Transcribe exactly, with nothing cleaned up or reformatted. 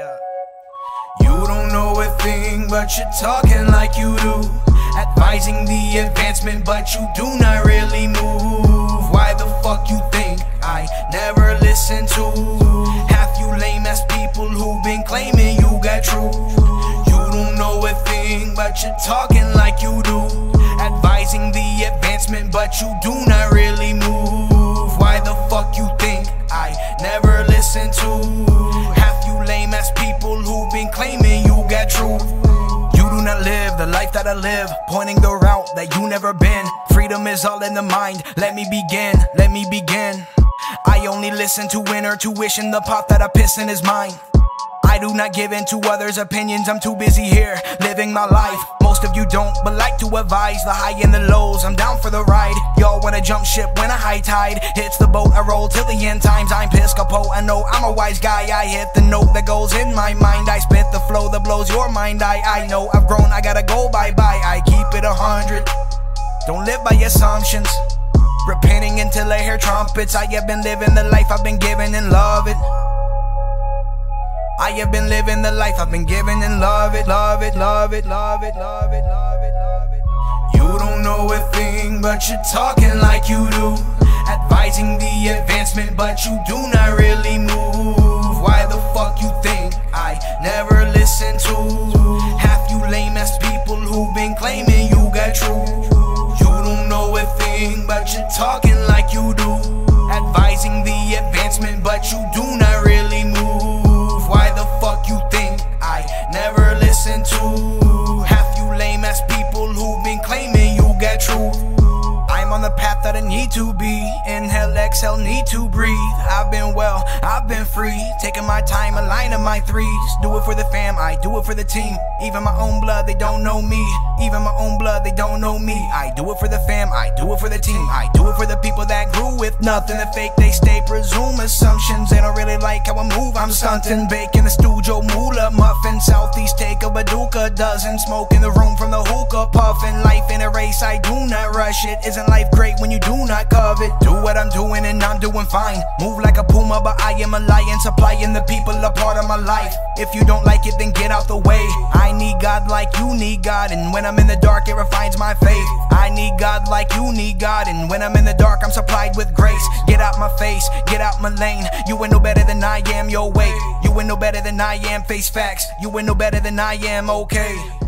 Yeah. You don't know a thing, but you're talking like you do. Advising the advancement, but you do not really move. Why the fuck you think I never listen to half you lame ass people who've been claiming you got truth? You don't know a thing, but you're talking like you do. Advising the advancement, but you do not really move. Why the fuck you think I never listen to half you lame ass people who've been claiming you got truth? Do not live the life that I live, pointing the route that you never been. Freedom is all in the mind. Let me begin, let me begin. I only listen to inner tuition. The pot that I piss in is mine. I do not give in to others' opinions. I'm too busy here, living my life. Most of you don't, but like to advise the high and the lows. I'm down for the ride. Y'all wanna jump ship when a high tide hits the boat. I roll till the end times. I'm Piscopo, I know I'm a wise guy. I hit the note that goes in my mind. I spit the flow that blows your mind. I, I know I've grown, I gotta go bye-bye. I keep it a hundred. Don't live by assumptions. Repenting until I hear trumpets. I have been living the life I've been given and love it. I have been living the life I've been given and love it, love it, love it, love it, love it, love it, love it. You don't know a thing, but you're talking like you do. Advising the advancement, but you do not really move. Why the fuck you think I never listen to half you lame ass people who've been claiming you got truth? You don't know a thing, but you're talking like you do. Advising the advancement, but you do not really move. Why the fuck you think I never listen to half you lame ass people who've been claiming you got truth? I'm on the path that I need to be. Inhale, exhale, need to breathe. I've been well, I've been free. Taking my time, a line of my threes. Do it for the fam, I do it for the team. Even my own blood, they don't know me. Even my own blood, they don't know me. I do it for the fam, I do it for the team. I do it for the people that grew with nothing. The fake, they stay, presume assumptions. They don't really like how I move, I'm stunting. Baking the studio, moolah, muffin. Southeast, take a baduka, dozen. Smoke in the room from the hookah, puffin. Life in a race, I do not rush it. Isn't life great when you do not covet? Do what I'm doing and I'm doing fine. Move like a puma, but I am a lion. Supplying the people a part of my life. If you don't like it, then get out the way. I need God like you need God, and when I'm in the dark, it refines my faith. I need God like you need God, and when I'm in the dark, I'm supplied with grace. Get out my face, get out my lane. You ain't no better than I am, yo wait. You ain't no better than I am, face facts. You ain't no better than I am, okay.